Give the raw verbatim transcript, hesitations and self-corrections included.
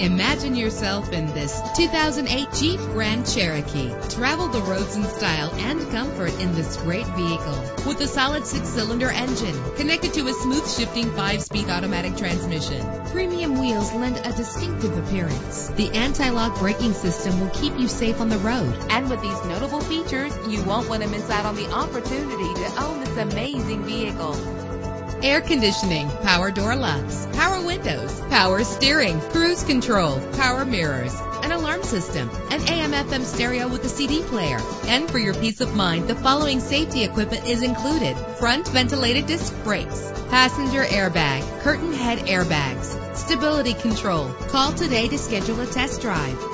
Imagine yourself in this two thousand eight Jeep Grand Cherokee. Travel the roads in style and comfort in this great vehicle. With a solid six-cylinder engine connected to a smooth shifting five-speed automatic transmission, premium wheels lend a distinctive appearance. The anti-lock braking system will keep you safe on the road. And with these notable features, you won't want to miss out on the opportunity to own this amazing vehicle. Air conditioning, power door locks, power windows, power steering, cruise control, power mirrors, an alarm system, an A M F M stereo with a C D player. And for your peace of mind, the following safety equipment is included: front ventilated disc brakes, passenger airbag, curtain head airbags, stability control. Call today to schedule a test drive.